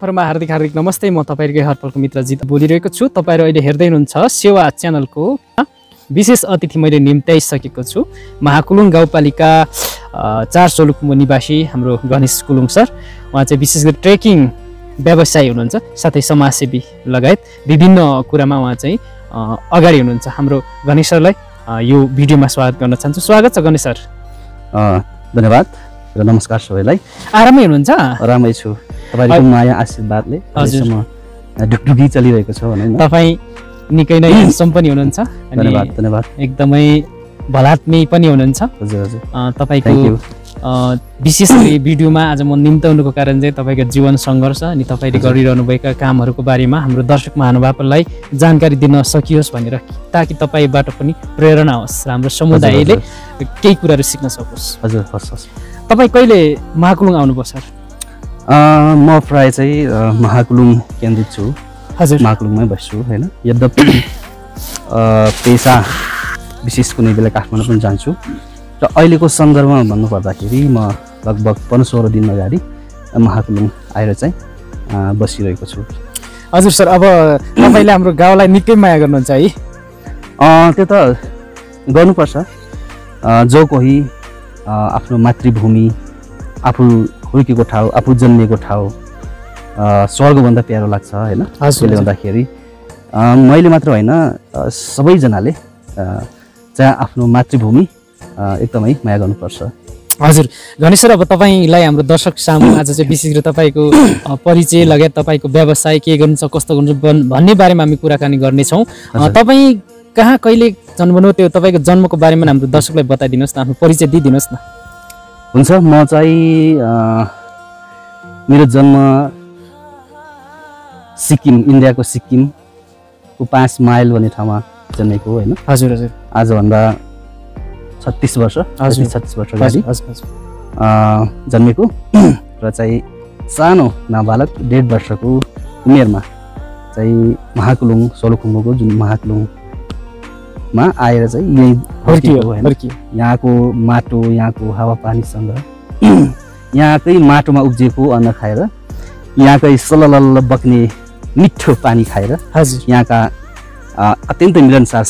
फरमा हार्दिक नमस्ते म तपाईहरुकै हरपलको मित्र जित बोलिरहेको छु। तपाईहरु अहिले हेर्दै हुनुहुन्छ सेवा च्यानलको विशेष अतिथि मैले निम्त्याइसकेको छु महाकुलुङ गाउँपालिका ४ सलुखुम्बु निवासी हाम्रो गणेश कुलुङ सर। उहाँ चाहिँ विशेष गरी ट्रेकिङ व्यवसायी हुनुहुन्छ, साथै समाजसेवी लगायत विभिन्न कुरामा उहाँ चाहिँ अगाडि हुनुहुन्छ। हाम्रो गणेश सरलाई यो भिडियोमा स्वागत गर्न चाहन्छु। स्वागत छ गणेश सर। धन्यवाद र नमस्कार सबैलाई। आरामै हुनुहुन्छ? आरामै छु। तपाईको माया आशीर्वादले अहिलेसम्म ढुकढुकी चलिरहेको छ भने तपाई निकै नै सम्पन्न हुनुहुन्छ। धन्यवाद धन्यवाद। एकदमै भलात्मी पनि हुनुहुन्छ। हजुर हजुर। तपाईको विशेष गरी भिडियोमा आज म निम्त्याउनुको कारण चाहिँ तपाईको जीवन संघर्ष अनि तपाईले गरिरहनुभएका कामहरुको बारेमा हाम्रो दर्शक महानुभावहरुलाई जानकारी दिन सकियोस् भनेर, ताकि तपाईबाट पनि प्रेरणा होस्, हाम्रो समुदायले केही कुराहरु सिक्न सकोस्। हजुर हस् हस्। तपाई कहिले महाकुलुङ आउनुभयो सर? म प्राय चाहिँ महाकुलुङ केन्द्रित छु। हजुर। महाकुलुङमै बस्छु हैन। यद्यपि पेशा विशेष कुनै बेला काठमाडौँ पनि जान्छु। र अहिलेको सन्दर्भमा भन्नुपर्दाखेरि म लगभग 15-16 दिन अगाडि महाकुलुङ आएर चाहिँ बसिरहेको छु। हजुर सर, अब तपाईले हाम्रो गाउँलाई निकै माया गर्नुहुन्छ है? त्यो त गर्नुपर्छ। जो कोही आफ्नो मातृभूमि, आफू हुर्केको ठाउँ, आफू जन्मेको ठाउँ स्वर्गभन्दा प्यारो लाग्छ हैन। त्यसले गर्दाखेरि मैले मात्र होइन सबैजनाले चाहिँ आफ्नो मातृभूमि एकदमै माया गर्नुपर्छ। हजुर गणेश सर, अब तपाईलाई हाम्रो दर्शक सामु आज चाहिँ विशेष गरी तपाईको परिचय लगायत तपाईको व्यवसाय के गर्नुहुन्छ, कस्तो गर्नुहुन्छ भन्ने बारेमा हामी कुराकानी गर्ने छौं। तपाई कहाँ कहिले जन्मनु, त्यो तपाईको जन्मको बारेमा हाम्रो दर्शकलाई बताइदिनुहोस् न, आफ्नो परिचय दिदिनुहोस् न। हुन्छ, म चाहिँ मेरो जन्म सिक्किम, इन्डियाको सिक्किमको 5 माइल भन्ने ठाउँमा जन्मेको हैन। हजुर हजुर। आजभन्दा 36 वर्ष, 36 वर्ष अगाडि जन्मेको र चाहिँ सानो नाबालक 1.5 वर्षको उमेरमा चाहिँ महाकुलुङ सलुखुम्बुको जुन महाकुलुङमा आएर चाहिँ यही हुर्किएको हैन। यहाँको माटो, यहाँको हावापानीसँग, यहाँकै माटोमा उब्जेको अन्न खाएर, यहाँकै सललल बग्ने मिठो पानी खाएर, यहाँका अत्यन्त मिलनसार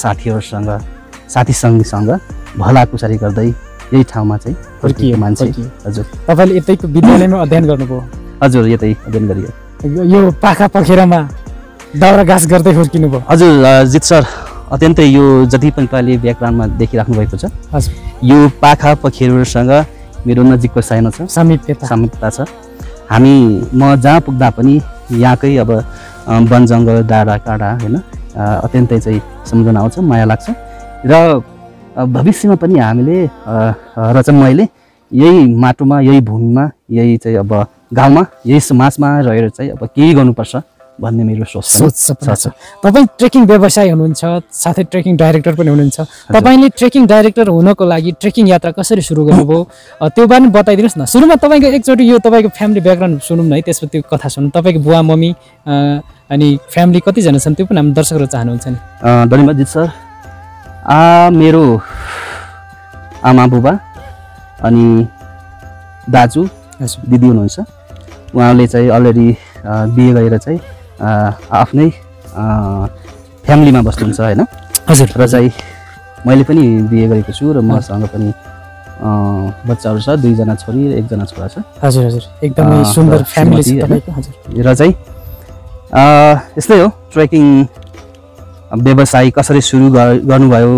साथीसँग भलाकुसारी गर्दै यही ठाउँमा चाहिँ हुर्किएको मान्छे। हजुर। तपाईले यतैको विद्यालयमा अध्ययन गर्नुभयो? हजुर, यतै अध्ययन गरियो। यो पाखा पखेरामा दाउराघाँस गर्दै हुर्किनु भयो? हजुर जित सर, अत्यन्तै यो जति पनि तपाईँले ब्याकग्राउन्डमा देखिराख्नु भएको छ, हजुर यो पाखा पखेरासँग मेरो नजिकको साइनो छ, सामिप्यता छ। म जहाँ पुग्दा पनि यहाँकै अब वन जङ्गल, डाँडा काँडा हैन अत्यन्तै चाहिँ सम्झना आउँछ, माया लाग्छ। र भविष्यमा पनि हामीले मैले यही माटोमा, यही भूमिमा, यही चाहिँ अब गाउँमा, यही समाजमा रहेर चाहिँ अब केही गर्नुपर्छ भन्ने मेरो सोच छ। तपाईँ ट्रेकिङ व्यवसायी हुनुहुन्छ, साथै ट्रेकिङ डाइरेक्टर पनि हुनुहुन्छ। तपाईँले ट्रेकिङ डाइरेक्टर हुनको लागि ट्रेकिङ यात्रा कसरी सुरु गर्नुभयो त्यो बारेमा बताइदिनुहोस् न। सुरुमा तपाईँको एकचोटि यो तपाईँको फ्यामिली ब्याकग्राउन्ड सुनौँ न है, त्यसपछि त्यो कथा सुनौँ। तपाईँको बुवा, मम्मी अनि फ्यामिली कतिजना छन् त्यो पनि हामी दर्शकहरू चाहनुहुन्छ नि। धन्यवाद जित सर। मेरो आमा बुबा अनि दाजु दिदी हुनुहुन्छ। उहाँले चाहिँ अलरेडी बिहे गरेर चाहिँ आफ्नै फ्यामिलीमा बस्नुहुन्छ हैन। हजुर। र चाहिँ मैले पनि बिहे गरेको छु र मसँग पनि बच्चाहरू छ, 2जना छोरी र 1जना छोरा छ। हजुर हजुर। एकदमै सुन्दर फ्यामिली छ तपाईको। हजुर। र चाहिँ यस्तै हो, ट्रेकिङ व्यवसाय कसरी सुरु गर्नुभयो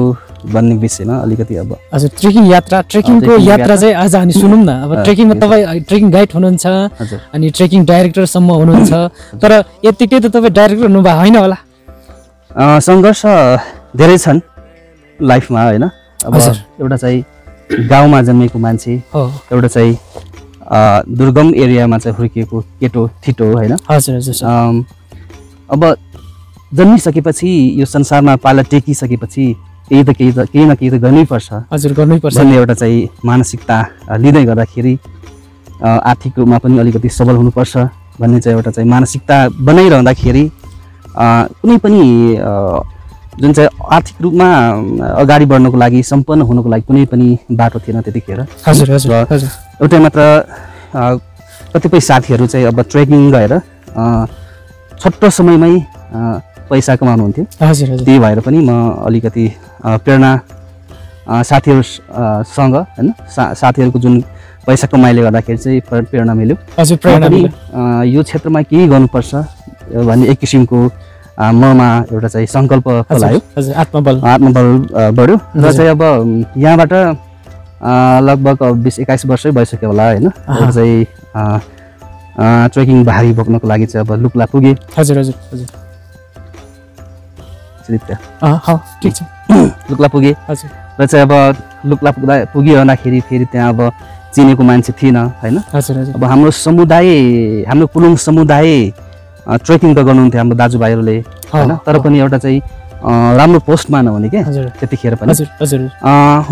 भन्ने विषयमा अलिकति अब। हजुर, ट्रेकिङ यात्रा, ट्रेकिङको यात्रा चाहिँ आज हामी सुनौँ न। अब ट्रेकिङमा तपाईँ ट्रेकिङ गाइड हुनुहुन्छ अनि ट्रेकिङ डाइरेक्टरसम्म हुनुहुन्छ, तर यतिकै त तपाईँ डाइरेक्टर हुनुभएको होइन होला? सङ्घर्ष धेरै छन् लाइफमा होइन। अब एउटा चाहिँ गाउँमा जन्मेको मान्छे, एउटा चाहिँ दुर्गम एरियामा चाहिँ हुर्किएको केटो ठिटो होइन। हजुर हजुर। अब जन्मिसकेपछि यो संसारमा पाला टेकिसकेपछि केही न केही त गर्नैपर्छ। हजुर, गर्नैपर्छ भन्ने एउटा चाहिँ मानसिकता लिँदै गर्दाखेरि आर्थिक रूपमा पनि अलिकति सबल हुनुपर्छ भन्ने चाहिँ एउटा चाहिँ मानसिकता बनाइरहँदाखेरि कुनै पनि जुन चाहिँ आर्थिक रूपमा अगाडि बढ्नको लागि, सम्पन्न हुनुको लागि कुनै पनि बाटो थिएन त्यतिखेर। हजुर हजुर। एउटै मात्र कतिपय साथीहरू चाहिँ अब ट्रेकिङ गएर छोटो समयमै पैसा कमाउनुहुन्थ्यो हजुर हजुर त्यही भएर पनि म अलिकति प्रेरणा साथीहरुसँग हैन साथीहरुको जुन पैसा कमाइले गर्दाखेरि चाहिँ प्रेरणा मिल्यो हजुर प्रेरणा मिल्यो यो क्षेत्रमा के गर्नुपर्छ भन्ने एक किसिमको ममा एउटा चाहिँ संकल्प फलायो हजुर आत्मबल बढ्यो र चाहिँ अब यहाँबाट लगभग 20 21 वर्षै भइसक्यो होला हैन चाहिँ ट्रेकिङ भारी बोक्नको लागि चाहिँ अब लुक्ला पुगे हजुर हजुर हजुर ठीक छ लुक्ला पुगे हजुर र चाहिँ अब लुक्ला पुगिरहँदाखेरि फेरि त्यहाँ अब चिनेको मान्छे थिएन हैन हजुर हजुर अब हाम्रो समुदाय हाम्रो कुलुङ समुदाय ट्रेकिङ त गर्नुहुन्थ्यो हाम्रो दाजुभाइहरुले हैन तर पनि एउटा चाहिँ राम्रो पोस्टमा नहुने के त्यतिखेर पनि हजुर हजुर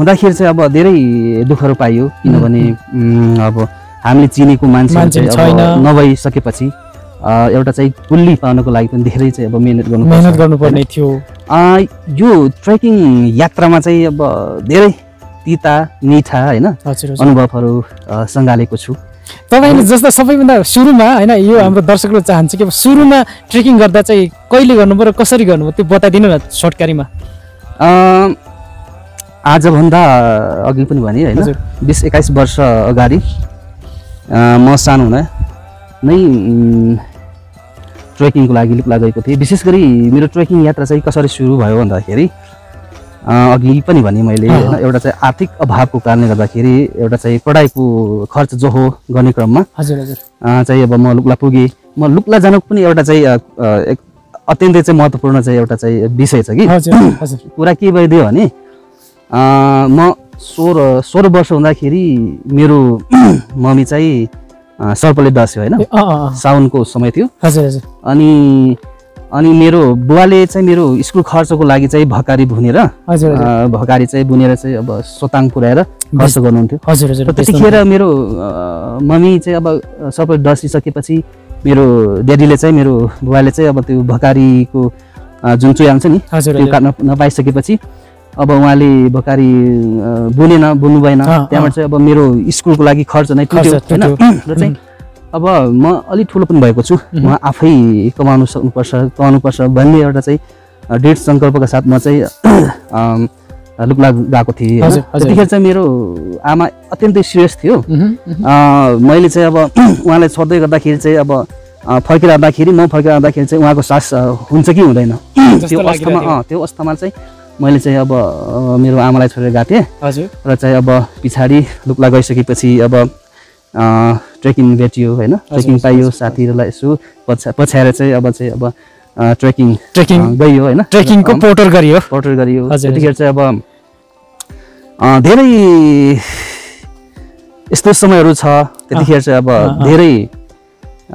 हुँदाखेरि चाहिँ अब धेरै दुःखहरु पाइयो किनभने अब हामीले चिनेको मान्छे छैन नभइसकेपछि एउटा चाहिँ कुल्ली पाउनको लागि पनि धेरै चाहिँ अब मेहनत गर्नुपर्ने थियो यो ट्रेकिङ यात्रामा चाहिँ अब धेरै तीता मीठा हैन अनुभवहरु सँगालेको छु तपाईले जस्तो सबैभन्दा सुरुमा हैन यो हाम्रो दर्शकले चाहन्छ कि सुरुमा ट्रेकिङ गर्दा चाहिँ कहिले गर्नुपर्यो कसरी गर्नुपर्यो त्यो बताइदिनु न शॉर्टकरीमा आज भन्दा अघि पनि भने हैन 20 21 वर्ष अगाडि म सानो हुँदा नै ट्रेकिङको लागि लुक्ला गएको थिएँ विशेष गरी मेरो ट्रेकिङ यात्रा चाहिँ कसरी सुरु भयो भन्दाखेरि अघि पनि भने मैले हैन एउटा चाहिँ आर्थिक अभावको कारणले गर्दाखेरि एउटा चाहिँ पढाइको खर्च जो हो गर्ने क्रममा हजुर हजुर चाहिँ अब म लुक्ला पुगे म लुक्ला जानुको पनि एउटा चाहिँ अत्यन्तै चाहिँ महत्त्वपूर्ण चाहिँ एउटा चाहिँ विषय छ कि हजुर हजुर कुरा के भइदियो भने म 16 वर्ष हुँदाखेरि मेरो मम्मी चाहिँ सर्पले डस्यो हैन साउनको समय थियो हजुर हजुर अनि मेरो बुवाले चाहिँ मेरो स्कुल खर्चको लागि चाहिँ भकारी बुनेर चाहिँ अब सोताङ पुर्याएर खर्च गर्नुहुन्थ्यो हजुर हजुर त्यतिखेर मेरो मम्मी चाहिँ अब सर्पले डसिसकेपछि मेरो ड्याडीले चाहिँ मेरो बुवाले चाहिँ अब त्यो भकारीको जुन चुयाङ छ नि त्यो काट्न नपाइसकेपछि अब उहाँले भकारी बुन्नु भएन त्यहाँबाट चाहिँ अब मेरो स्कुलको लागि खर्च नै टुट्यो हैन र चाहिँ अब म अलि ठूलो पनि भएको छु म आफै कमाउनु पर्छ भन्ने एउटा चाहिँ दृढ संकल्पका साथ म चाहिँ लुक्ला गएको थिएँ त्यतिखेर चाहिँ मेरो आमा अत्यन्तै सिरियस थियो मैले चाहिँ अब उहाँलाई छोड्दै गर्दाखेरि चाहिँ अब म फर्किरहँदाखेरि चाहिँ उहाँको सास हुन्छ कि हुँदैन त्यो अवस्थामा चाहिँ मैले चाहिँ अब मेरो आमालाई छोडेर गएको थिएँ हजुर र चाहिँ अब पछाडी लुक्ला गइसकेपछि अब ट्रेकिङ भेटियो हैन ट्रेकिङ पाइयो साथीहरुलाई यसो पछ्याएर चाहिँ अब ट्रेकिङ गयो हैन ट्रेकिङको पोर्टर गरियो त्यतिखेर चाहिँ अब धेरै यस्तो समयहरु छ त्यतिखेर चाहिँ अब धेरै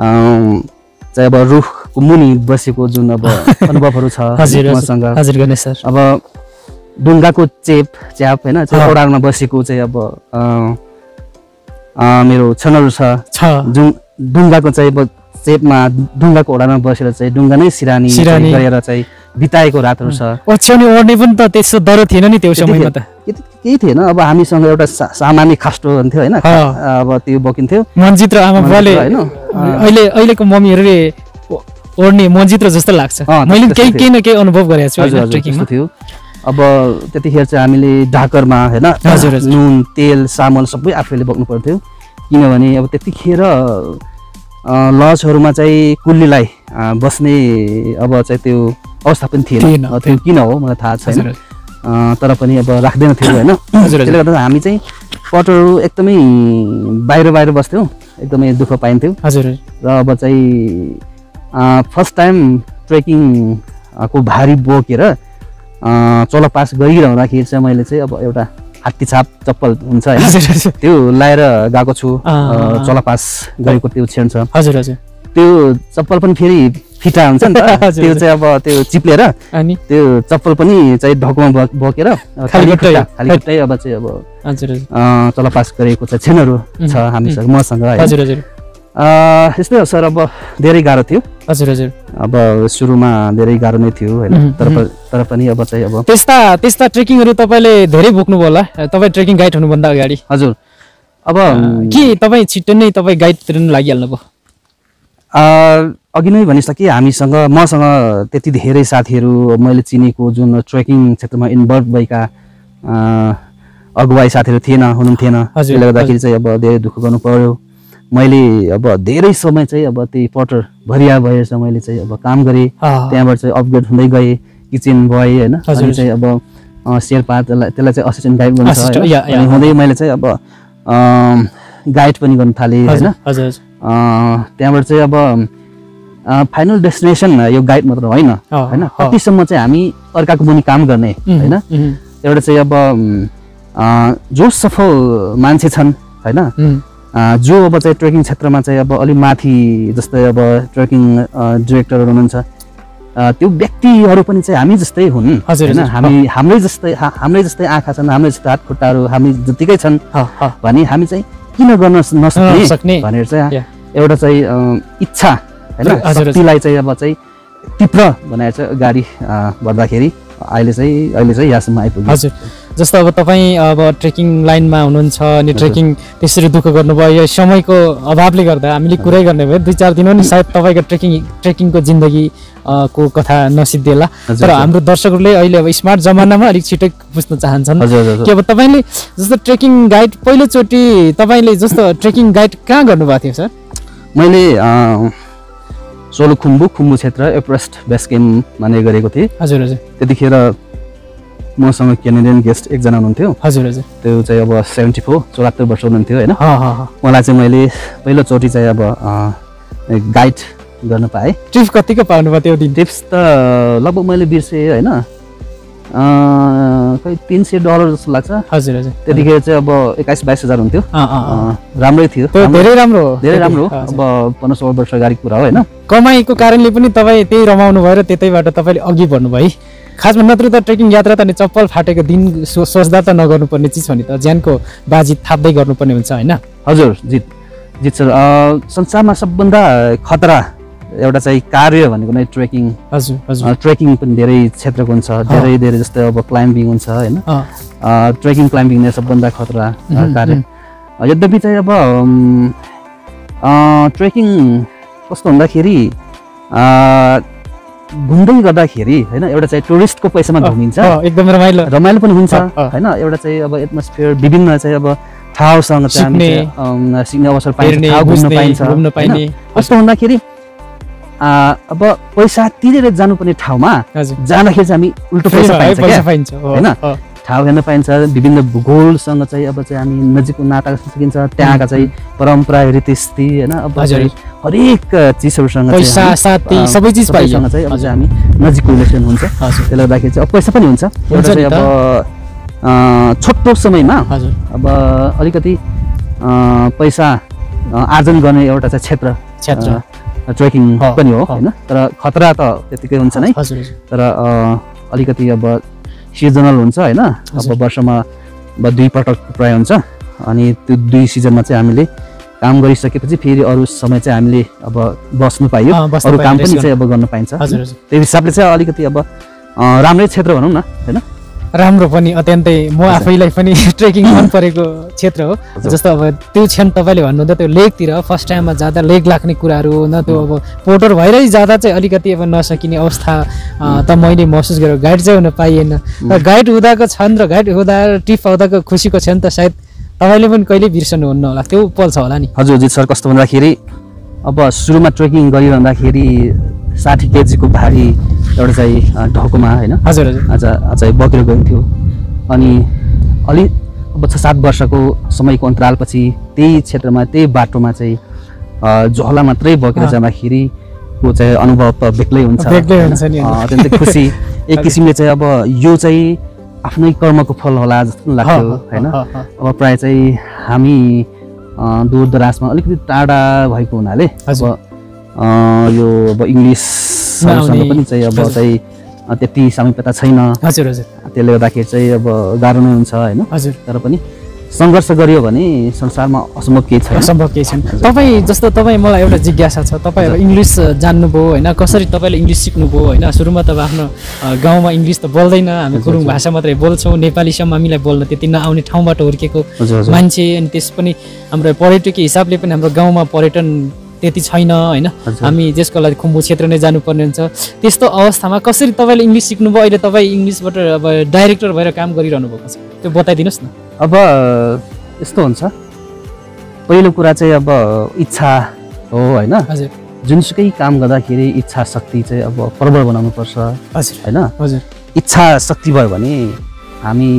चाहिँ अब रुख मुनि बसेको जुन अब अनुभवहरु छ मसँग हजुर गणेश सर अब डुङ्गाको च्याप हैन चौडारमा बसेको चाहिँ अब मेरो छनहरु छ जुन डुङ्गाको चाहिँ अब च्यापमा डुङ्गाको ओडामा बसेर चाहिँ डुङ्गा नै सिरानी गरेर चाहिँ बिताएको रातहरु छ ओछ्याउने ओड्ने पनि त त्यस्तो डर थिएन नि त्यो समयमा त केही थिएन अब हामीसँग एउटा सामान्य खास्टो हुन्थ्यो हैन अब त्यो बकिन्थ्यो मनजित र आमा बुवाले हैन अहिलेको मम्मीहरुले ओर्ने मन्जित्र जस्तो लाग्छ मैले केही न केही अनुभव गरेको छु ट्रेकिङमा थियो अब त्यतिखेर चाहिँ हामीले ढाकरमा हैन नुन तेल सामल सबै आफैले बोक्नु पर्थ्यो किनभने अब त्यतिखेर लजहरुमा चाहिँ कुल्लीलाई बस्ने अब चाहिँ त्यो अवस्था पनि थिएन त्यो किन हो मलाई थाहा छैन तर पनि अब राख्दैन थियो हैन त्यसले गर्दा हामी चाहिँ पटहरु एकदमै बाहिर बस्थ्यौ एकदमै दुःख पाइन्थ्यो हजुर र अब चाहिँ फर्स्ट टाइम ट्रेकिङ को भारी बोकेर चलपास गरिरहँदाखेरि चाहिँ मैले चाहिँ अब एउटा हात्ती छाप चप्पल हुन्छ हैन त्यो लाएर गएको छु चलपास गरेको त्यो क्षण छ हजुर हजुर त्यो चप्पल पनि फेरि फिटा हुन्छ नि त त्यो चाहिँ अब त्यो चिप्लेर अनि त्यो चप्पल पनि चाहिँ ढोकमा बोकेर खाली खुट्टै अब चाहिँ अब हजुर चलपास गरेको चाहिँ क्षणहरु छ हामीसँग मसँग हजुर हजुर यस्तै हो सर अब धेरै गाह्रो थियो हजुर हजुर अब सुरुमा धेरै गाह्रो नै थियो हैन तर पनि अब चाहिँ अब त्यस्ता ट्रेकिङहरु तपाईले धेरै बोक्नु भयो होला तपाई ट्रेकिङ गाइड हुनु भन्दा अगाडि हजुर अब के तपाई छिट्टै नै तपाई गाइड तिर्न लागिहाल्नु भयो अघि नै भनिसके हामीसँग मसँग त्यति धेरै साथीहरु मैले चिनेको जुन ट्रेकिङ क्षेत्रमा इन्भल्भ भएका अगुवाई साथीहरु थिएन हुनुहुन्थेन त्यसले गर्दाखेरि चाहिँ अब धेरै दुःख गर्नु पर्यो मैले अब धेरै समय चाहिँ अब त्यही पटर भरिया भएछ मैले चाहिँ अब काम गरे त्यहाँबाट चाहिँ अपग्रेड हुँदै गए किचन बॉय हैन अनि चाहिँ अब शेर्पा त्यसलाई चाहिँ असिस्टेन्ट गाइड गर्नुहुन्छ अनि हुँदै मैले चाहिँ अब गाइड पनि गर्न थाले हैन हजुर त्यहाँबाट चाहिँ अब फाइनल डेस्टिनेसन यो गाइड मात्र होइन हैन कतिसम्म चाहिँ हामी अर्काको मुनि काम गर्ने हैन एउटा चाहिँ अब जो सफल मान्छे छन् हैन जो अब चाहिँ ट्रेकिङ क्षेत्रमा चाहिँ अब अलि माथि जस्तै अब ट्रेकिङ डाइरेक्टरहरु हुनुहुन्छ त्यो व्यक्तिहरु पनि चाहिँ हामी जस्तै हुन् हैन हामी हाम्रै जस्तै आँखा छन् हाम्रै जस्तै हात खुट्टाहरु हामी जतिकै छन् भने हामी चाहिँ किन गर्न नसक्ने भनेर चाहिँ एउटा चाहिँ इच्छा हैन शक्तिलाई चाहिँ अब चाहिँ तीव्र बनाएर चाहिँ गाडी बढ्दाखेरि अहिले चाहिँ यहाँसम्म आइपुग्यो हजुर जस्तो अब तपाई अब ट्रेकिङ लाइनमा हुनुहुन्छ अनि ट्रेकिङ त्यसरी दुःख गर्नुभयो यो समयको अभावले गर्दा हामीले कुरै गर्ने भए दुई चार दिनमा नि सायद तपाईको ट्रेकिङको जिन्दगी को कथा नसिद्धिएला तर हाम्रो दर्शकहरूले अहिले अब स्मार्ट जमानामा अलिक छिटो बुझ्न चाहन्छन् के अब तपाईले जस्तो ट्रेकिङ गाइड पहिलो चोटी तपाईले जस्तो ट्रेकिङ गाइड कहाँ गर्नुभएको थियो सर मैले सोलुखुम्बु खुम्बु क्षेत्र एभरेस्ट बेस क्याम्प माने गरेको थिए हजुर हजुर त्यतिखेर मसँग क्यानेडियन गेस्ट एकजना हुनुहुन्थ्यो हजुर हजुर त्यो चाहिँ अब 74 वर्ष हुनुहुन्थ्यो हैन मलाई चाहिँ मैले पहिलो चोटी चाहिँ अब गाइड गर्न पाए टिप्स कतिको पाउनु भयो त्यो दिन टिप्स त लगभग मैले बिर्से हैन कति $300 जस्तो लाग्छ हजुर हजुर त्यतिखेर चाहिँ अब 21-22 हजार हुन्थ्यो राम्रै थियो धेरै राम्रो अब 15-16 वर्ष अगाडिको कुरा हो हैन कमाईको कारणले पनि तपाई त्यही रमाउनु भयो र त्यतैबाट तपाईले अघि बढ्नु भयो खासमा नत्र त ट्रेकिङ यात्रा त नि चप्पल फाटेको दिन सोच्दा त नगर्नु पर्ने चीज हो नि त ज्यानको बाजी थाप्दै गर्नु पर्ने हुन्छ हैन हजुर जित सर संसारमा सबभन्दा खतरा एउटा चाहिँ कार्य भनेको नै ट्रेकिङ हजुर हजुर ट्रेकिङ पनि धेरै क्षेत्रको हुन्छ धेरै जस्तै अब क्लाइम्बिङ हुन्छ हैन ट्रेकिङ नै सबभन्दा खतरा कार्य यद्यपि चाहिँ अब ट्रेकिङ कस्तो भन्दाखेरि घुम्दै गर्दाखेरि हैन एउटा चाहिँ टुरिस्टको पैसामा घुमिन्छ एकदम रमाइलो पनि हुन्छ हैन एउटा चाहिँ अब एटमोस्फियर विभिन्न चाहिँ अब ठाउँसँग चाहिँ हामी सिक्ने अवसर पाइन्छ घुम्न पाइने कस्तो भन्दाखेरि अब पैसा तिरेर जानुपर्ने ठाउँमा जाँदाखेरि चाहिँ हामी उल्टो पैसा पाइन्छ हैन ठाउँ हेर्न पाइन्छ विभिन्न भूगोलसँग चाहिँ अब चाहिँ हामी नजिकको नाता गर्न सकिन्छ त्यहाँका चाहिँ परम्परा रीतिस्थिति हैन अब हरेक चीजहरुसँग पैसा साथी सबै चीज पाइसँग चाहिँ अब हामी नजिकको रिलेसन हुन्छ त्यसले गर्दाखेरि चाहिँ अब पैसा पनि हुन्छ एउटा चाहिँ अब छोटो समयमा अब अलिकति पैसा आर्जन गर्ने एउटा चाहिँ क्षेत्र ट्रेकिङ पनि हो हैन तर खतरा त त्यतिकै हुन्छ नै तर अलिकति अब सीजनल हुन्छ हैन अब वर्षमा दुई पटक प्राय हुन्छ अनि त्यो दुई सिजनमा चाहिँ हामीले काम गरिसकेपछि फेरि अरु समय चाहिँ हामीले अब बस्नु पाइयो अरु काम पनि चाहिँ अब गर्न पाइन्छ त्यही हिसाबले चाहिँ अलिकति अब राम्रै क्षेत्र भनौं न हैन राम्रो पनि अत्यन्तै म आफैलाई पनि ट्रेकिङ मन परेको क्षेत्र हो जस्तो अब त्यो क्षण तपाईले भन्नुहुन्छ त्यो लेकतिर फर्स्ट टाइममा जाँदा लेक लाग्ने कुराहरु न त्यो अब पोटर भइरै जाँदा चाहिँ अलिकति अब नसकिने अवस्था त मैले महसुस गरेँ गाइड चाहिँ हुन पाइएन र गाइड हुदाको क्षण र गाइड हुदा टिप आउँदाको खुसीको क्षण त सायद तपाईले पनि कहिले बिर्सनु हुन्न होला त्यो पल्छ होला नि हजुर जित सर कस्तो भन्दाखेरि अब सुरुमा ट्रेकिङ गरिरहँदाखेरि 60 केजीको भारी एउटा चाहिँ ढोकोमा हैन हजुर हजुर अझै बकेर गएको थियो अनि अलि अब 6-7 वर्षको समयको अन्तरालपछि त्यही क्षेत्रमा त्यही बाटोमा चाहिँ झोला मात्रै बकेर जाँदाखेरि को चाहिँ अनुभव बेग्लै हुन्छ नि अत्यन्तै खुसी एक किसिमले चाहिँ अब यो चाहिँ आफ्नै कर्मको फल होला जस्तो लाग्थ्यो हैन अब प्राय चाहिँ हामी दूरदराजमा अलिकति टाढा भएको हुनाले अब यो अब इंग्लिशसँग पनि चाहिँ अब चाहिँ त्यति सामिप्यता छैन हजुर हजुर त्यसले गर्दाखेरि चाहिँ अब गाह्रो नै हुन्छ हैन हजुर तर पनि संघर्ष गरियो भने संसारमा असम्भव केही छैन तपाई जस्तो तपाई मलाई एउटा जिज्ञासा छ तपाई अब इंग्लिश जान्नुभयो हैन कसरी तपाईले इंग्लिश सिक्नुभयो हैन सुरुमा त आफ्नो गाउँमा इंग्लिश त बोल्दैन हामी गुरुङ भाषा मात्रै बोल्छौं नेपाली सम्म हामीलाई बोल्न त्यति नआउने ठाउँबाट हुर्केको मान्छे अनि त्यस पनि हाम्रो पर्यटकीय हिसाबले पनि हाम्रो गाउँमा पर्यटन त्यति छैन हैन हामी त्यसको लागि खुम्बु क्षेत्र नै जानु पर्ने हुन्छ त्यस्तो अवस्थामा कसरी तपाईले इंग्लिश सिक्नु भयो अहिले तपाई इंग्लिशबाट अब डाइरेक्टर भएर काम गरिरहनु भएको छ त्यो बताइदिनुस् न अब यस्तो हुन्छ पहिलो कुरा चाहिँ अब इच्छा हो हैन हजुर जुनसुकै काम गर्दाखेरि इच्छा शक्ति चाहिँ अब प्रबल बनाउनु पर्छ हजुर हैन हजुर इच्छा शक्ति भयो भने हामी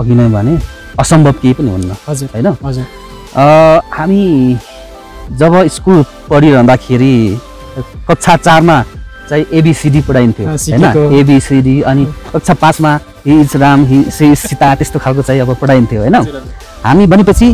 अघि नै भने असम्भव केही पनि हुन्न हजुर हैन हजुर हामी जब स्कुल पढिरहँदाखेरि कक्षा 4 मा चाहिँ एबीसीडी पढाइन्थ्यो हैन एबीसीडी अनि कक्षा 5 मा हि इज राम हि से सीता त्यस्तो खालको चाहिँ अब पढाइन्थ्यो हैन हामी बनेपछि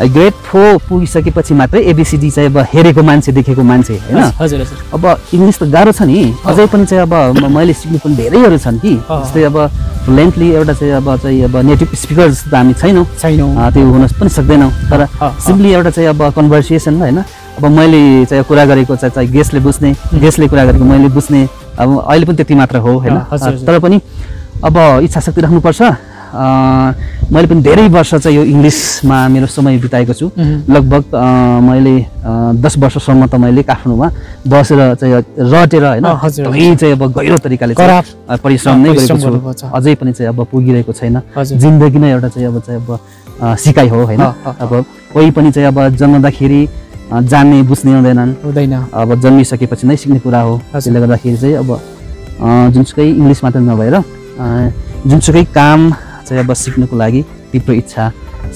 ग्रेड 4 पुगिसकेपछि मात्र एबीसीडी चाहिँ अब हेरेको मान्छे देखेको मान्छे हैन हजुर हजुर अब इंग्लिश त गाह्रो छ नि अझै पनि चाहिँ अब मैले सिक्नु पनि धेरैहरु छन् कि जस्तै अब फ्लुएन्टली एउटा चाहिँ अब नेटिभ स्पिकर्स त हामी छैनौ त्यो हुन पनि सक्दैनौ तर सिम्पली एउटा चाहिँ अब कन्भर्सेसन हैन अब मैले चाहिँ कुरा गरेको चाहिँ गेस्टले बुझ्ने गेस्टले कुरा गरेको मैले बुझ्ने अब अहिले पनि त्यति मात्र हो हैन तर पनि अब इच्छा शक्ति राख्नु पर्छ मैले पनि धेरै वर्ष चाहिँ यो इंग्लिशमा मेरो समय बिताएको छु लगभग मैले 10 वर्षसम्म त मैले काठमाडौँमा बसेर चाहिँ रटेर हैन धेरै चाहिँ अब गहिरो तरिकाले परिश्रम नै गरेको छु अझै पनि चाहिँ अब पुगिरहेको छैन जिन्दगी नै एउटा चाहिँ अब सिकाइ हो हैन अब कोही पनि चाहिँ अब जन्मदाखेरि जान्ने बुझ्ने हुँदैन अब जन्मिसकेपछि नै सिक्ने कुरा हो त्यसले गर्दाखेरि चाहिँ अब जुनसुकै इंग्लिश मात्र नभएर जुनसुकै काम चाहिँ अब सिक्नको लागि तीव्र इच्छा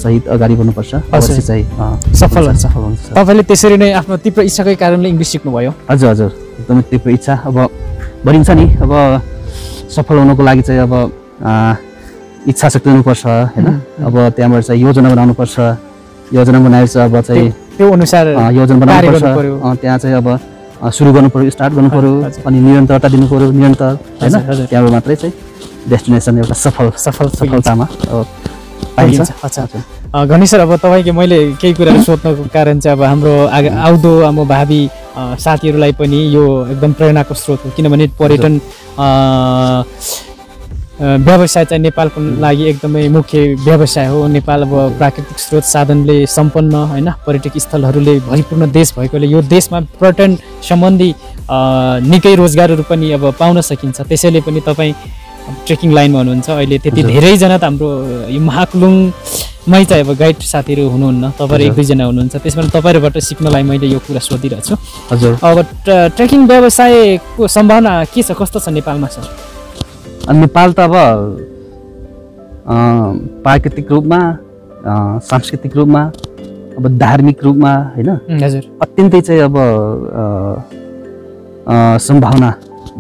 सहित अगाडि बढ्नु पर्छ अवश्य चाहिँ सफल हुन्छ तपाईले त्यसरी नै आफ्नो तीव्र इच्छाकै कारणले इंग्लिश सिक्नु भयो हजुर हजुर एकदमै तीव्र इच्छा अब भरिन्छ नि अब सफल हुनको लागि चाहिँ अब इच्छा शक्ति हुनु पर्छ हैन अब त्यहाँबाट चाहिँ योजना बनाउनु पर्छ योजना बनाएपछि अब चाहिँ त्यो अनुसार योजना बनाउनु पर्छ त्यहाँ चाहिँ अब सुरु गर्नु पर्यो स्टार्ट गर्नु पर्यो अनि निरन्तरता दिनु पर्यो निरन्तर हैन त्यहाँबाट मात्रै चाहिँ डेस्टिनेसन एउटा सफलतामा पाइन्छ अच्छा गणेश सर अब तपाईको मैले केही कुरा सोध्नको कारण चाहिँ अब हाम्रो आउँदो हाम्रो भावी साथीहरुलाई पनि यो एकदम प्रेरणाको स्रोत हो किनभने पर्यटन व्यवसाय चाहिँ नेपालको लागि एकदमै मुख्य व्यवसाय हो नेपाल अब प्राकृतिक स्रोत साधनले सम्पन्न हैन पर्यटक स्थलहरुले भरिपूर्ण देश भएकोले यो देशमा पर्यटन सम्बन्धी निकै रोजगारहरु पनि अब पाउन सकिन्छ त्यसैले पनि तपाई ट्रेकिङ लाइनमा हुनुहुन्छ अहिले त्यति धेरै जना त हाम्रो यो महाकुलुङ मै चाहिँ अब गाइड साथीहरु हुनुहुन्न तपाईहरु एक दुई जना हुनुहुन्छ त्यसमा तपाईहरुबाट सिक्नलाई मैले यो कुरा सोधिरहेको छु हजुर अब ट्रेकिङ व्यवसायको सम्भावना के छ कस्तो छ नेपालमा सर नेपाल त अब प्राकृतिक रूपमा सांस्कृतिक रूपमा अब धार्मिक रूपमा हैन हजुर अत्यन्तै चाहिँ अब सम्भावना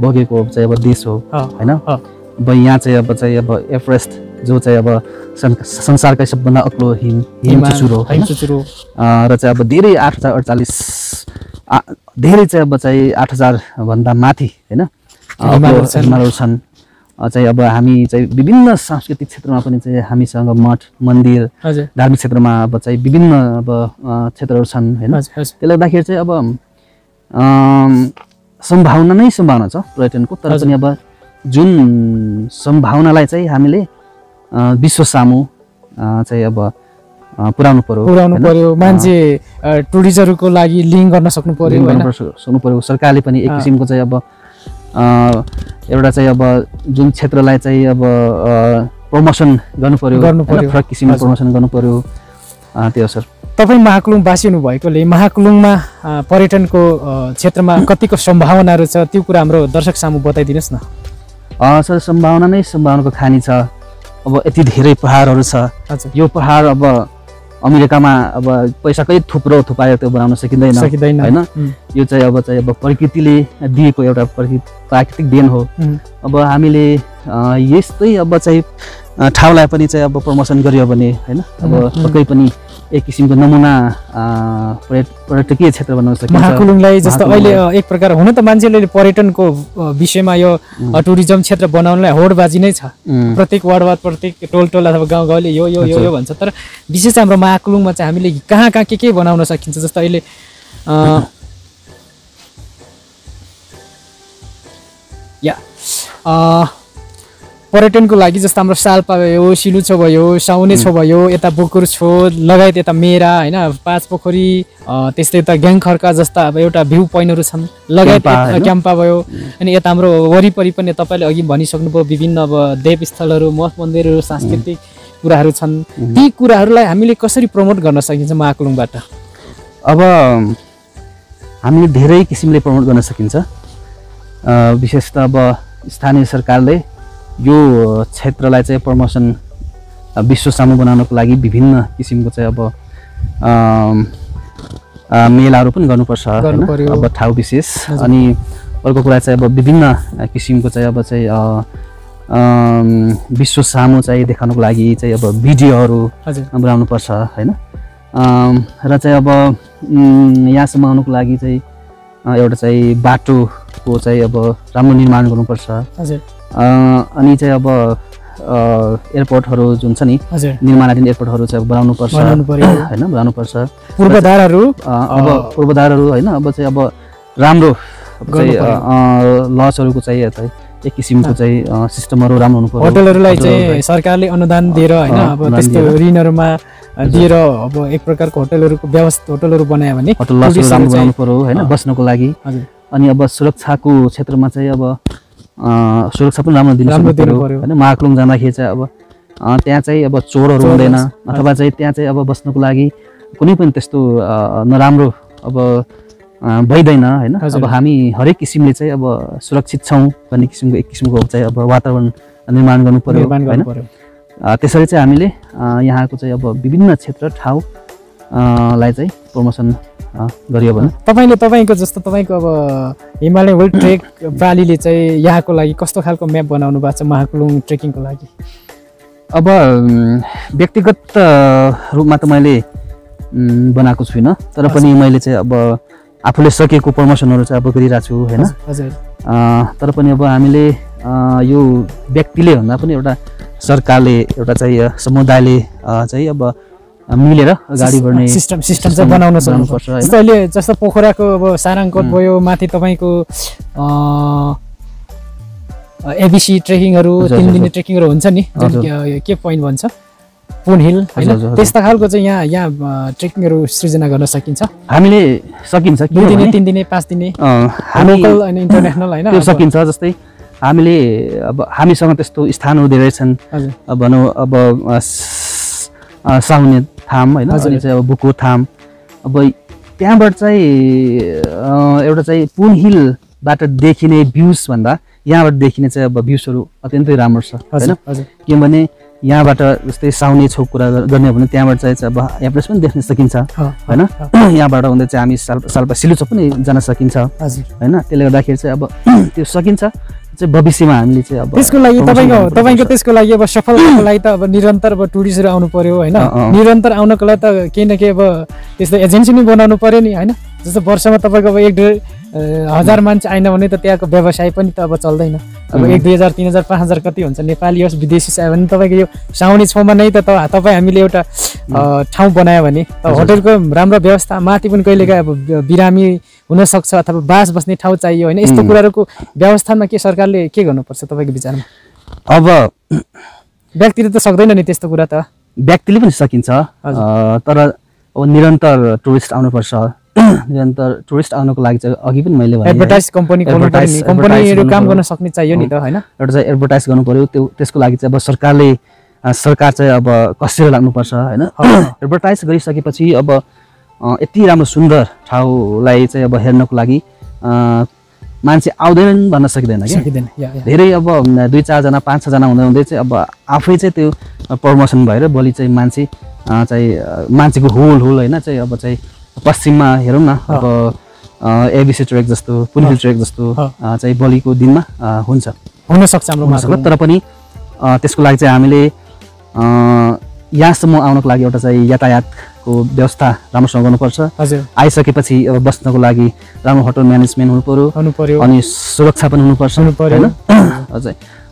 भोगेको चाहिँ अब देश हो हैन अब यहाँ चाहिँ अब एभरेस्ट जो चाहिँ अब संसारकै सबभन्दा अग्लो हिमचुचुरो हो र चाहिँ अब धेरै 848 धेरै चाहिँ अब चाहिँ 8000 भन्दा माथि हैन हिमालहरू छन् चाहिँ अब हामी चाहिँ विभिन्न सांस्कृतिक क्षेत्रमा पनि चाहिँ हामीसँग मठ मन्दिर धार्मिक क्षेत्रमा अब चाहिँ विभिन्न अब क्षेत्रहरू छन् हैन त्यसले गर्दाखेरि चाहिँ अब सम्भावना नै सम्भावना छ पर्यटनको तर पनि अब जुन सम्भावनालाई चाहिँ हामीले विश्व सामु चाहिँ अब पुर्याउनु पर्यो मान्छे टुरिस्टहरुको लागि लिंक गर्न सक्नु पर्यो हैन सरकारले पनि एक किसिमको चाहिँ अब एउटा चाहिँ अब जुन क्षेत्रलाई चाहिँ अब प्रमोसन गर्नु पर्यो फरक किसिमको प्रमोसन गर्नु पर्यो त्यो सर तपाई महाकुलुङ बासी हुनु भएकोले महाकुलुङमा पर्यटनको क्षेत्रमा कतिको सम्भावनाहरु छ त्यो कुरा हाम्रो दर्शक सामु बताइदिनुस् न सर सम्भावना नै सम्भावनाको खानी छ अब यति धेरै पहाडहरु छ यो पहाड अब अमेरिकामा अब पैसाकै थुप्रो थुपायो त्यो बनाउन सकिदैन हैन यो चाहिँ अब प्रकृतिले दिएको एउटा प्राकृतिक देन हो अब हामीले यस्तै अब चाहिँ ठाउँलाई पनि चाहिँ अब प्रमोसन गरियो भने हैन अब पक्कै पनि एक किसिमको नमुना पर्यटकीय क्षेत्र बनाउन सकिन्छ महाकुलुङलाई जस्तो अहिले एक प्रकार हुन त मान्छेले पर्यटनको विषयमा यो टुरिज्म क्षेत्र बनाउनलाई होडबाजी नै छ प्रत्येक वार्डवार प्रत्येक टोलटोल अथवा गाउँ गाउँले यो यो यो भन्छ तर विशेष हाम्रो महाकुलुङमा चाहिँ हामीले कहाँ के बनाउन सकिन्छ जस्तो अहिले पर्यटनको लागि जस्तो हाम्रो सालपा भयो सिलुचो भयो साउनेछो भयो यता बुकुर छो लगायत यता मेरा हैन पाँच पोखरी त्यस्तै त ग्याङखर्का जस्ता अब एउटा भ्यू पोइन्टहरु छन् लगायत क्याम्पा भयो अनि यता हाम्रो वरिपरि पनि तपाईले अघि भनिसक्नुभयो विभिन्न अब देवस्थलहरु मठ मन्दिरहरु सांस्कृतिक कुराहरु छन् ती कुराहरुलाई हामीले कसरी प्रमोट गर्न सकिन्छ महाकुलुङबाट अब हामीले धेरै किसिमले प्रमोट गर्न सकिन्छ विशेष त अब स्थानीय सरकारले यो क्षेत्रलाई चाहिँ प्रमोसन विश्व सामु बनाउनको लागि विभिन्न किसिमको चाहिँ अब मेलाहरु पनि गर्नुपर्छ अब ठाउँ विशेष अनि अर्को कुरा चाहिँ अब विभिन्न किसिमको चाहिँ अब चाहिँ विश्व सामु चाहिँ देखाउनको लागि चाहिँ अब भिडियोहरु बनाउनुपर्छ हैन र चाहिँ अब यहाँ समाउनको लागि चाहिँ एउटा चाहिँ बाटोको चाहिँ अब राम्रो निर्माण गर्नुपर्छ हजुर अनि चाहिँ अब एयरपोर्टहरु जुन छ नि निर्माणाधीन एयरपोर्टहरु चाहिँ बनाउनुपर्छ हैन बनाउनुपर्छ पूर्वाधारहरु हैन अब चाहिँ अब राम्रो लजहरुको चाहिँ एक किसिमको चाहिँ सिस्टमहरु राम्रो हुनुपर्छ होटलहरुलाई चाहिँ सरकारले अनुदान दिएर हैन अब त्यस्तो ऋणहरुमा दिएर अब एक प्रकारको होटलहरुको व्यवस्था होटलहरु बनायो भने होटल लजहरु बनाउनुपर्यो हैन बस्नको लागि अनि अब सुरक्षाको क्षेत्रमा चाहिँ अब सुरक्षा पनि राम्रो दिनुपर्यो हैन महाकुलुङ जाँदाखेरि चाहिँ अब त्यहाँ चाहिँ अब चोरहरु हुँदैन अथवा चाहिँ त्यहाँ चाहिँ अब बस्नको लागि कुनै पनि त्यस्तो नराम्रो अब भइदैन हैन अब हामी हरेक किसिमले चाहिँ अब सुरक्षित छौं भन्ने किसिमको एक किसिमको चाहिँ अब वातावरण निर्माण गर्नुपर्यो हैन त्यसरी चाहिँ हामीले यहाँको चाहिँ अब विभिन्न क्षेत्र ठाउँ लाई चाहिँ प्रमोसन गरियो भने तपाईले तपाईको जस्तो तपाईको अब हिमालयन वर्ल्ड ट्रेक प्रालीले चाहिँ यहाँको लागि कस्तो खालको म्याप बनाउनु भएको छ महाकुलुङ ट्रेकिङको लागि अब व्यक्तिगत रूपमा त मैले बनाएको छुइन तर पनि मैले चाहिँ अब आफूले सकेको प्रमोसनहरु चाहिँ अब गरिरहेको छु हैन हजुर तर पनि अब हामीले यो व्यक्तिले भन्दा पनि एउटा सरकारले एउटा चाहिँ समुदायले चाहिँ अब मिलेर अगाडि बढ्ने सिस्टम चाहिँ बनाउन सक्नुपर्छ हैन जस्तो अहिले जस्तो पोखराको अब सारङकोट भयो माथि तपाईको एबीसी ट्रेकिङहरु 3 दिने ट्रेकिङहरु हुन्छ नि के पोइन्ट भन्छ पुन हिल हैन त्यस्ता खालको चाहिँ यहाँ ट्रेकिङहरु सृजना गर्न सकिन्छ हामीले सकिन्छ 2 दिने 3 दिने 5 दिने हामी लोकल अनि इन्टरनेशनल हैन त्यो सकिन्छ जस्तै हामीले अब हामीसँग त्यस्तो स्थानहरु धेरै छन् अब भनौं अब साउने थाम हैन अनि चाहिँ अब बुको थाम अब त्यहाँबाट चाहिँ एउटा चाहिँ पुन हिल बाट देखिने भ्यूज भन्दा यहाँबाट देखिने चाहिँ अब भ्यूजहरु अत्यन्तै राम्रो छ हैन किनभने यहाँबाट जस्तै साउने छौ कुरा गर्ने भने त्यहाँबाट चाहिँ अब एभरेस्ट पनि देख्न सकिन्छ हैन यहाँबाट भन्दा चाहिँ हामी सालपा सिलुचो पनि जान सकिन्छ हैन त्यसले गर्दाखेरि चाहिँ अब त्यो सकिन्छ चाहिँ भविष्यमा हामीले चाहिँ अब त्यसको लागि तपाईको त्यसको लागि अब सफलताको लागि त अब निरन्तर अब टुरिस्टहरु आउनु पर्यो हैन निरन्तर आउनको लागि त केही न केही अब त्यस्तो एजेन्सी नै बनाउनु पर्यो नि हैन जस्तो वर्षमा तपाईको अब 1.5 हजार मान्छे आइन भने त त्यहाँको व्यवसाय पनि त अब चल्दैन अब 1-2 हजार 3,000 5,000 कति हुन्छ नेपाली होस् विदेशी आयो भने तपाईको यो साउने छौमा नै त तपाई हामीले एउटा ठाउँ बनायो भने त होटलको राम्रो व्यवस्था माथि पनि कहिलेकाही अब बिरामी हुन सक्छ अथवा बास बस्ने ठाउँ चाहियो हैन यस्तो कुराहरुको व्यवस्थामा के सरकारले के गर्नुपर्छ तपाईको विचारमा अब व्यक्तिले त सक्दैन नि त्यस्तो कुरा त व्यक्तिले पनि सकिन्छ तर अब निरन्तर टुरिस्ट आउनु पर्छ निरन्तर टुरिस्ट आउनको लागि चाहिँ अघि पनि मैले भने एडभर्टाइज कम्पनीहरु काम गर्न सक्ने चाहियो नि त हैन एउटा चाहिँ एडभर्टाइज गर्नुपर्यो त्यो त्यसको लागि चाहिँ अब सरकार चाहिँ अब कसरी लाग्नुपर्छ हैन एडभर्टाइज गरिसकेपछि अब यति राम्रो सुन्दर ठाउँलाई चाहिँ अब हेर्नको लागि मान्छे आउँदैन भन्न सकिदैन के धेरै अब 2-4 जना 5-6 जना हुँदै हुँदै चाहिँ अब आफै चाहिँ त्यो प्रमोसन भएर भोलि चाहिँ मान्छेको होल हैन चाहिँ अब चाहिँ पश्चिममा हेरौं न अब एबीसी ट्रेक जस्तो पुन हिल ट्रेक जस्तो चाहिँ भोलिको दिनमा हुन सक्छ हाम्रो मार्ग तर पनि त्यसको लागि चाहिँ हामीले यहाँसम्म आउनको लागि एउटा चाहिँ यातायातको व्यवस्था राम्रोसँग गर्नुपर्छ आइसकेपछि अब बस्नको लागि राम्रो होटल म्यानेजमेन्ट हुनुपर्यो अनि सुरक्षा पनि हुनुपर्छ हैन अझ चाहिँ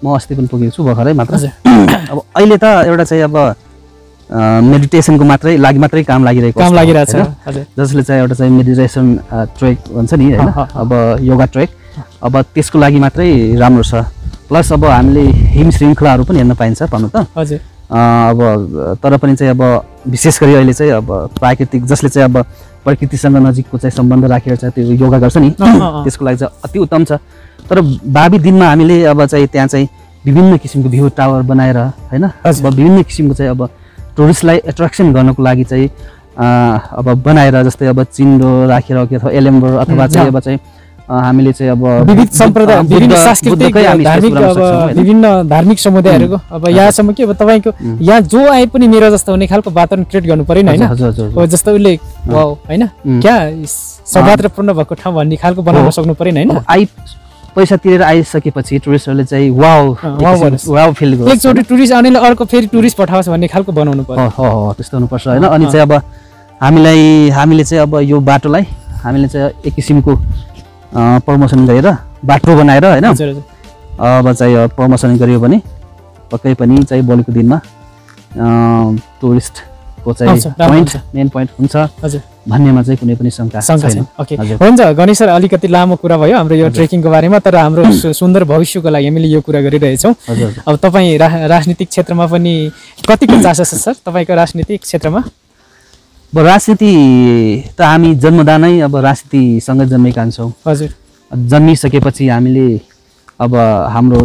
म अस्ति पनि पुगेको छु भखरै मात्र अब अहिले त एउटा चाहिँ अब मेडिटेसनको मात्रै लागि मात्रै काम लागिरहेको काम लागिरहेछ हजुर जसले चाहिँ एउटा चाहिँ मेडिटेसन ट्रेक भन्छ नि हैन अब योगा ट्रेक अब त्यसको लागि मात्रै राम्रो छ प्लस अब हामीले हिम श्रृंखलाहरु पनि हेर्न पाइन्छ भन्नु त हजुर अब तर पनि चाहिँ अब विशेष गरी अहिले चाहिँ अब प्राकृतिक जसले चाहिँ अब प्रकृतिसँग नजिकको चाहिँ सम्बन्ध राखेर चाहिँ त्यो योगा गर्छ नि त्यसको लागि चाहिँ अति उत्तम छ तर बाबी दिनमा हामीले अब चाहिँ त्यहाँ चाहिँ विभिन्न किसिमको भ्यू टावर बनाएर हैन अब विभिन्न किसिमको चाहिँ अब टुरिस्टलाई एट्र्याक्सन गर्नको लागि चाहिँ अब बनाएर जस्तै अब चिन्डो राखेर अथवा एलेम्बर अथवा चाहिँ अब चाहिँ हामीले चाहिँ अब विविध सम्प्रदाय विभिन्न सांस्कृतिक विभिन्न धार्मिक समुदायहरुको अब यहाँसम्म के अब तपाईको यहाँ जो आए पनि मेरो जस्तो हुने खालको वातावरण क्रिएट गर्नु पर्दैन हैन हो जस्तो उले वाउ हैन क्या सौभाग्यपूर्ण भएको ठाउँ भन्ने खालको बनाउन सक्नु पर्दैन हैन आइ पैसा तिरेर आइसकेपछि टुरिस्टहरुले चाहिँ वाउ फिल गर्छ एकचोटी टुरिस्ट आनेले अर्को फेरि टुरिस्ट पठाउँछ भन्ने खालको बनाउनु पर्छ हो हो त्यस्तो हुनु पर्छ हैन अनि चाहिँ अब हामीले चाहिँ अब यो बाटोलाई हामीले चाहिँ एक किसिमको प्रमोसन गरेर बाटो बनाएर हैन अब चाहिँ प्रमोसन गरियो भने पक्कै पनि चाहिँ भोलिको दिनमा टुरिस्ट को चाहिँ पॉइन्ट मेन पॉइन्ट हुन्छ हजुर भन्नेमा चाहिँ कुनै पनि शंका छैन ओके हुन्छ गणेश सर अलिकति लामो कुरा भयो हाम्रो यो ट्रेकिङको बारेमा तर हाम्रो सुन्दर भविष्यको लागि हामीले यो कुरा गरिरहेछौं अब तपाई राजनीतिक क्षेत्रमा पनि कतिको चासो छ सर तपाईको राजनीतिक क्षेत्रमा अब राजनीति त हामी जन्मदा नै अब राजनीतिसँग जन्मेका छौं हजुर जन्मिसकेपछि हामीले अब हाम्रो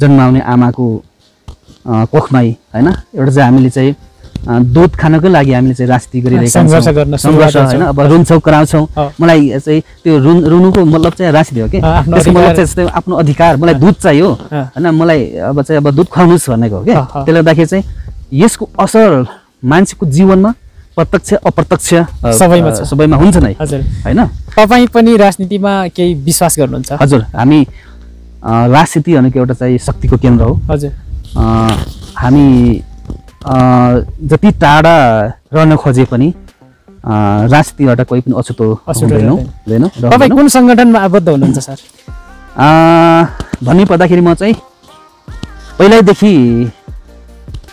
जन्माउने आमाको कोखमै हैन एउटा चाहिँ हामीले चाहिँ दूध खानको लागि हामीले चाहिँ राजनीति गरिरहेका छौं संघर्ष हैन अब रुन्छौ कराउँछौ मलाई चाहिँ त्यो रुनुको मतलब चाहिँ राजनीति हो के त्यसको मतलब चाहिँ आफ्नो अधिकार मलाई दूध चाहियो हैन मलाई अब चाहिँ अब दूध खुवाउनुस् भनेको हो के त्यसले गर्दाखेरि चाहिँ यसको असर मान्छेको जीवनमा प्रत्यक्ष अप्रत्यक्ष सबैमा हुन्छ नै हजुर हैन तपाई पनि राजनीतिमा केही विश्वास गर्नुहुन्छ हजुर हामी राजनीति भनेको एउटा चाहिँ शक्तिको केन्द्र हो हजुर हामी जति टाढा रहन खोजे पनि राजनीतिबाट कोही पनि अछुतो हुँदैन तपाई कुन संगठनमा आबद्ध हुनुहुन्छ सर भन्ने पदाखेरि म चाहिँ पहिल्यैदेखि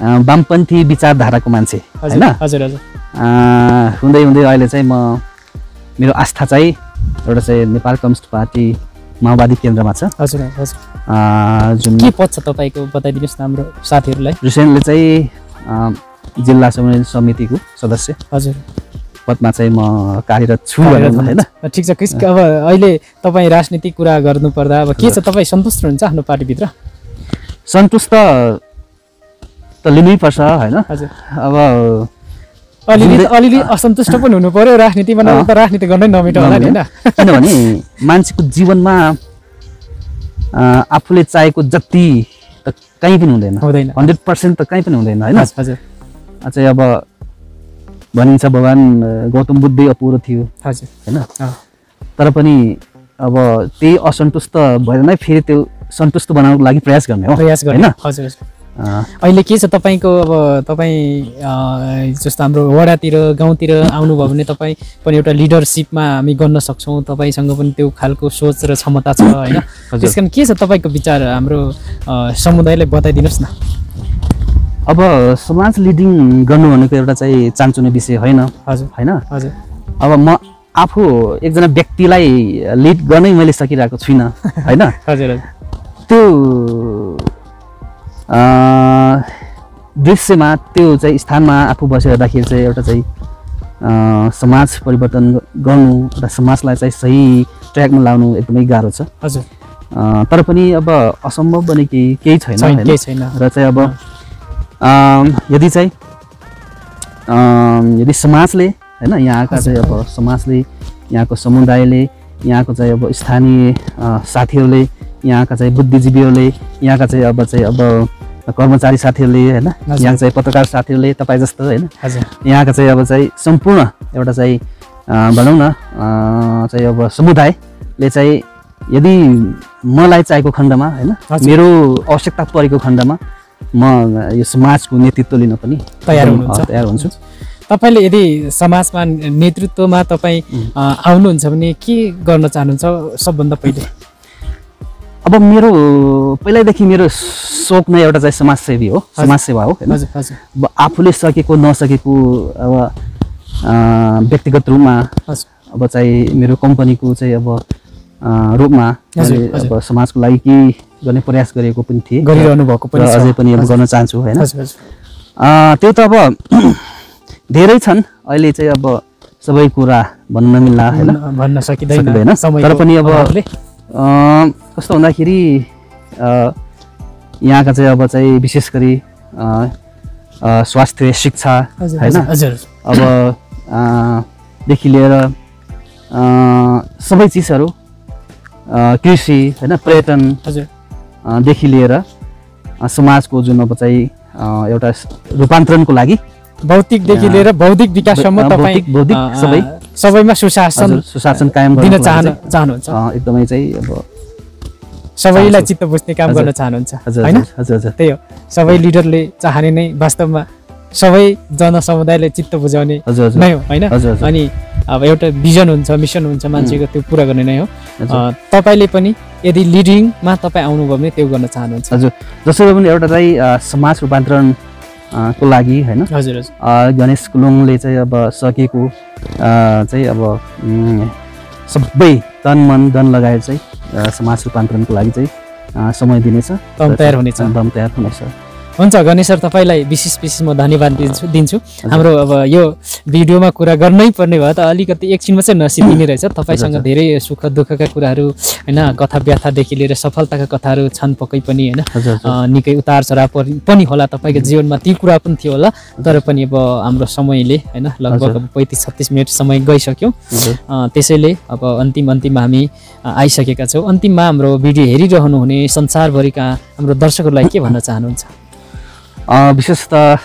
वामपन्थी विचारधाराको मान्छे हैन हजुर हजुर हुँदै हुँदै अहिले चाहिँ म मेरो आस्था चाहिँ एउटा चाहिँ नेपाल कम्युनिस्ट पार्टी माओवादी केन्द्रमा छ हजुर हजुर जुन के पद छ तपाईको बताइदिनुस् हाम्रो साथीहरुलाई रिसेन्टली चाहिँ जिल्ला समन्वय समितिको सदस्य हजुर पदमा चाहिँ म कार्यरत छु हैन ठीक छ किस अब अहिले तपाई राजनीतिक कुरा गर्नु पर्दा अब के छ तपाई सन्तुष्ट हुनुहुन्छ आफ्नो पार्टी भित्र सन्तुष्ट त लिनै पर्छ हैन हजुर अब अलि असन्तुष्ट पनि हुनु पर्यो राजनीतिमा न त राजनीति गर्नै नमिटाउला हैन किनभने मान्छेको जीवनमा आफूले चाहेको जति त कतै पनि हुँदैन 100% त कतै पनि हुँदैन हैन हजुर अझै अब भनिन्छ भगवान गौतम बुद्ध अपुरो थियो हजुर हैन तर पनि अब त्यही असन्तुष्ट भएर नै फेरि त्यो सन्तुष्ट बनाउनको लागि प्रयास गर्ने हो हैन हजुर अहिले के छ तपाईको अब तपाई जस्तो हाम्रो वडातिर गाउँतिर आउनु भयो भने तपाई पनि एउटा लिडरशिपमा हामी गर्न सक्छौं तपाईसँग पनि त्यो खालको सोच र क्षमता छ हैन त्यसकारण के छ तपाईको विचार हाम्रो समुदायलाई बताइदिनुस् न अब समाज लिडिङ गर्नु भनेको एउटा चाहिँ चान्चुने विषय हैन हजुर हैन हजुर अब म आफू एकजना व्यक्तिलाई लिड गर्नै मैले सकिरहेको छुइन हैन हजुर त्यो दृश्यमा त्यो चाहिँ स्थानमा आफू बसिरदाखेरि चाहिँ एउटा चाहिँ समाज परिवर्तन गर्नु र समाजलाई चाहिँ सही ट्र्याकमा लाउनु एकदमै गाह्रो छ हजुर तर पनि अब असम्भव भने केही छैन र चाहिँ अब यदि समाजले हैन यहाँका चाहिँ अब समाजले यहाँको समुदायले यहाँको चाहिँ अब स्थानीय साथीहरुले यहाँका चाहिँ बुद्धिजीवीहरुले यहाँका चाहिँ अब कर्मचारी साथीहरुले हैन यहाँ चाहिँ पत्रकार साथीहरुले तपाई जस्तो हैन यहाँका चाहिँ अब चाहिँ सम्पूर्ण एउटा चाहिँ भनौं न चाहिँ अब समुदायले चाहिँ यदि मलाई चाहिएको खण्डमा हैन मेरो आवश्यकता परेको खण्डमा म यो समाजको नेतृत्व लिन पनि तयार हुन्छु। तपाईले यदि समाजमा नेतृत्वमा तपाई आउनुहुन्छ भने के गर्न चाहनुहुन्छ सबभन्दा पहिले? अब मेरो पहिल्यैदेखि मेरो सोख नै एउटा चाहिँ समाजसेवी हो, समाजसेवा हो हैन। अब आफूले सकेको नसकेको अब व्यक्तिगत रूपमा अब चाहिँ मेरो कम्पनीको चाहिँ अब रुपमा अब समाजको लागि के गर्ने प्रयास गरेको पनि थिए, गरिरहनु भएको पनि छ, अझै पनि अब गर्न चाहन्छु हैन। त्यो त अब धेरै छन् अहिले चाहिँ अब सबै कुरा भन्न मिल्ला हैन, भन्न सकिदैन। तर पनि अब कस्तो भन्दाखेरि यहाँका चाहिँ अब चाहिँ विशेष गरी स्वास्थ्य, शिक्षा हैन अब देखि लिएर सबै चिजहरु, कृषि हैन, पर्यटन देखि लिएर समाजको जुन अब चाहिँ एउटा रूपान्तरणको लागि भौतिक देखि लिएर बौद्धिक विकाससम्म तपाई बौद्धिक सबैमा सुशासन कायम गर्न चाहनुहुन्छ। एकदमै चाहिँ अब सबैलाई चित्त बुझ्ने काम गर्न चाहनुहुन्छ हैन। त्यही हो, सबै लिडरले चाहने नै वास्तवमा सबै जनसमुदायले चित्त बुझाउने नै हो हैन। अनि अब एउटा भिजन हुन्छ, मिसन हुन्छ मान्छेको, त्यो पूरा गर्ने नै हो। तपाईले पनि यदि लिडिङमा तपाई आउनु भयो भने त्यो गर्न चाहनुहुन्छ। हजुर, जसरी पनि एउटा चाहिँ समाज रूपान्तरण को लागि हैन गणेश कुलुङले चाहिँ अब सकेको चाहिँ अब सबै तन मन धन लगाएर चाहिँ समाज रूपान्तरणको लागि चाहिँ समय दिनेछ, तयार हुनेछ, तयार हुनेछ। हुन्छ गणेश सर, तपाईलाई विशेष म धन्यवाद दिन्छु। हाम्रो अब यो भिडियोमा कुरा गर्नै पर्ने भयो त अलिकति एकछिनमा चाहिँ नसिदिने रहेछ। तपाईसँग धेरै सुख दुःखका कुराहरू हैन, कथा व्यथादेखि लिएर सफलताका कथाहरू छन् पक्कै पनि हैन। निकै उतार चढाव पनि होला तपाईको जीवनमा, ती कुरा पनि थियो होला। तर पनि अब हाम्रो समयले हैन लगभग 35-36 मिनेट समय गइसक्यो। त्यसैले अब अन्तिममा हामी आइसकेका छौँ। अन्तिममा हाम्रो भिडियो हेरिरहनु हुने संसारभरिका हाम्रो दर्शकहरूलाई के भन्न चाहनुहुन्छ? विशेष त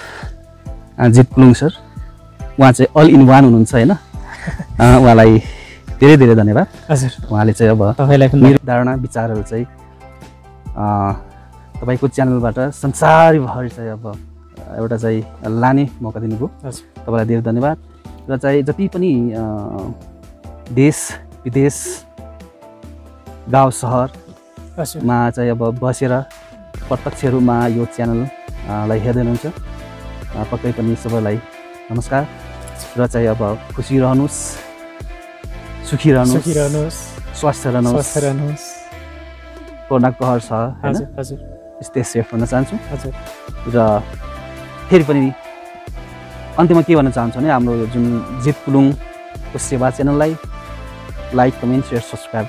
जित कुलुङ सर, उहाँ चाहिँ अल इन वान हुनुहुन्छ हैन। उहाँलाई धेरै धेरै धन्यवाद। हजुर, उहाँले चाहिँ अब तपाईलाई मेरो धारणा विचारहरू चाहिँ तपाईको च्यानलबाट संसारभरि चाहिँ अब एउटा चाहिँ लाने मौका दिनुभयो। तपाईलाई धेरै धन्यवाद। र चाहिँ जति पनि देश विदेश गाउँ शहरमा चाहिँ अब बसेर प्रत्यक्ष रूपमा यो च्यानल लाई हेर्दै हुनुहुन्छ पक्कै पनि सबैलाई नमस्कार। र चाहिँ अब खुसी रहनुहोस्, सुखी रहनुहोस्, स्वस्थ रहनुहोस्। कोरोना कहर छ हैन, यस्तै सेफ हुन चाहन्छु। र फेरि पनि अन्त्यमा के भन्न चाहन्छु भने हाम्रो जुन जित कुलुङको सेवा च्यानललाई लाइक, कमेन्ट, सेयर, सब्सक्राइब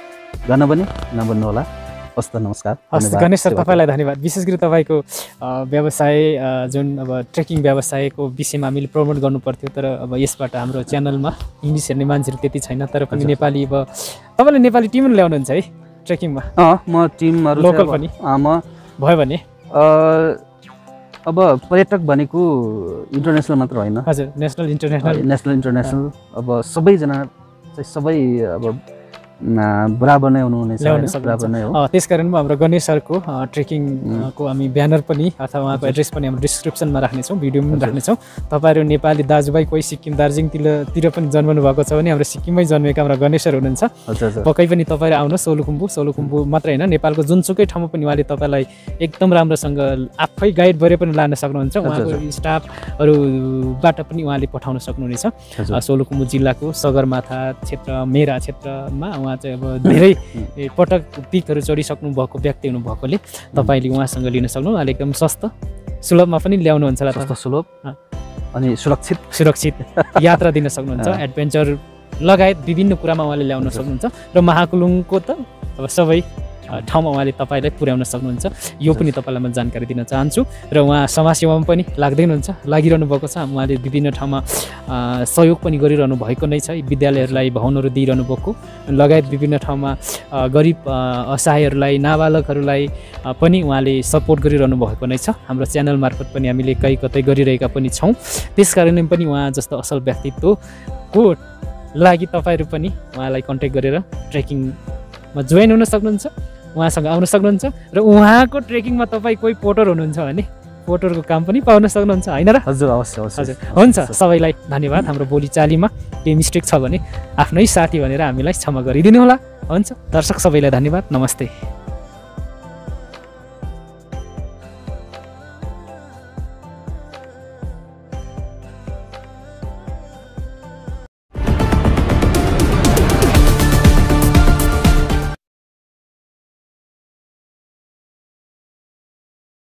गर्न पनि नभुल्नु होला। हस्त, नमस्कार। हस्त गणेश सर, तपाईलाई धन्यवाद। विशेष गरी तपाईको व्यवसाय जुन अब ट्रेकिङ व्यवसायको विषयमा हामीले प्रमोट गर्नुपर्थ्यो, तर अब यसबाट हाम्रो च्यानलमा इङ्ग्लिस हेर्ने मान्छेहरू त्यति छैन। तर पनि नेपाली, अब तपाईँले नेपाली टिम ल्याउनुहुन्छ है ट्रेकिङमा? म टिमहरू लोकल पनि भयो भने अब पर्यटक भनेको इन्टरनेसनल मात्र होइन। हजुर, नेसनल इन्टरनेसनल अब सबैजना चाहिँ सबै अब बराबर नै हुनुहुनेछ, बराबर नै हो। त्यसकारण म हाम्रो गणेश सरको ट्रेकिङको हामी ब्यानर पनि अथवा उहाँको एड्रेस पनि हाम्रो डिस्क्रिप्सनमा राख्नेछौँ, भिडियोमा पनि राख्नेछौँ। तपाईँहरू नेपाली दाजुभाइ कोही सिक्किम दार्जिलिङतिर पनि जन्मनु भएको छ भने हाम्रो सिक्किममै जन्मेका हाम्रो गणेश सर हुनुहुन्छ। पक्कै पनि तपाईँहरू आउनुहोस् सोलुखुम्बु मात्रै होइन, नेपालको जुनसुकै ठाउँमा पनि उहाँले तपाईँलाई एकदम राम्रोसँग आफै गाइड गरे पनि लान सक्नुहुन्छ। उहाँको स्टाफहरूबाट पनि उहाँले पठाउन सक्नुहुनेछ। सोलुखुम्बु जिल्लाको सगरमाथा क्षेत्र, मेरा क्षेत्रमा चाहिँ अब धेरै पटक पिकहरू चढिसक्नु भएको व्यक्ति हुनुभएकोले तपाईँले उहाँसँग लिन सक्नु। उहाँले एकदम सस्त सुलभमा पनि ल्याउनुहुन्छ होला, सुलभ अनि सुरक्षित यात्रा दिन सक्नुहुन्छ। एडभेन्चर लगायत विभिन्न कुरामा उहाँले ल्याउन सक्नुहुन्छ। र महाकुलुङको त अब सबै ठाउँमा उहाँले तपाईँलाई पुर्याउन सक्नुहुन्छ। यो पनि तपाईँलाई म जानकारी दिन चाहन्छु। र उहाँ समाजसेवामा पनि लाग्दै हुनुहुन्छ, लागिरहनु भएको छ। उहाँले विभिन्न ठाउँमा सहयोग पनि गरिरहनु भएको नै छ, विद्यालयहरूलाई भवनहरू दिइरहनु भएको लगायत विभिन्न ठाउँमा गरिब असहायहरूलाई, नाबालकहरूलाई पनि उहाँले सपोर्ट गरिरहनु भएको नै छ। हाम्रो च्यानल मार्फत पनि हामीले कतै गरिरहेका पनि छौँ। त्यसकारण पनि उहाँ जस्तो असल व्यक्तित्वको लागि तपाईँहरू पनि उहाँलाई कन्ट्याक्ट गरेर ट्रेकिङ मा जोइन हुन सक्नुहुन्छ उहाँसँग आउन सक्नुहुन्छ र उहाँको ट्रेकिङमा तपाईं कोही पोटर हुनुहुन्छ भने पोटरको काम पनि पाउन सक्नुहुन्छ हैन र हजुर अवश्य हजुर हुन्छ सबैलाई धन्यवाद हाम्रो बोलीचालीमा केही मिस्टेक छ भने आफ्नै साथी भनेर हामीलाई क्षमा गरिदिनु होला हुन्छ दर्शक सबैलाई धन्यवाद नमस्ते